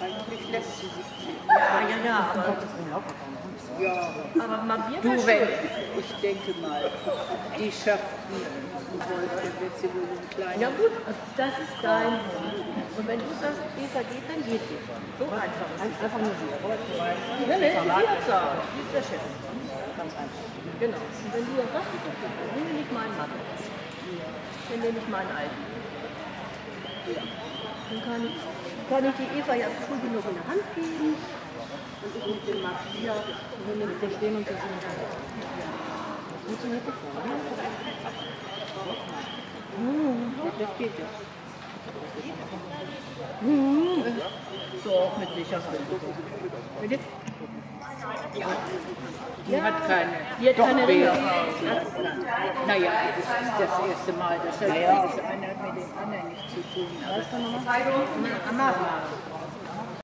Eigentlich letzte 17. Ja, aber... Ja, aber Mabier war schuld. Ich denke mal, die schafften Wolf, der wird sie wohl so klein. Ja gut, das ist dein Hund. Und wenn du sagst, Eva geht, dann geht die. So einfach ist es. Einfach nur sie. Ja, ne, sie hat sagen. Sie ist der Chef. Ganz einfach. Genau. Und wenn du das sagst, dann nehme ich meinen Mann. Dann nehme ich meinen alten. Ja. Dann kann ich die Eva ja früh genug in der Hand geben. Und ich mit dem Max hier, wenn wir mit dem stehen und das in der Hand. Gut zum Mikrofon. Das geht ja. So, mit Sicherheit. Bitte? Ja. Die hat keine. Die hat keine Rehe. Naja, das ist das erste Mal, dass er einer mit dem anderen nichts zu tun hat. Mama.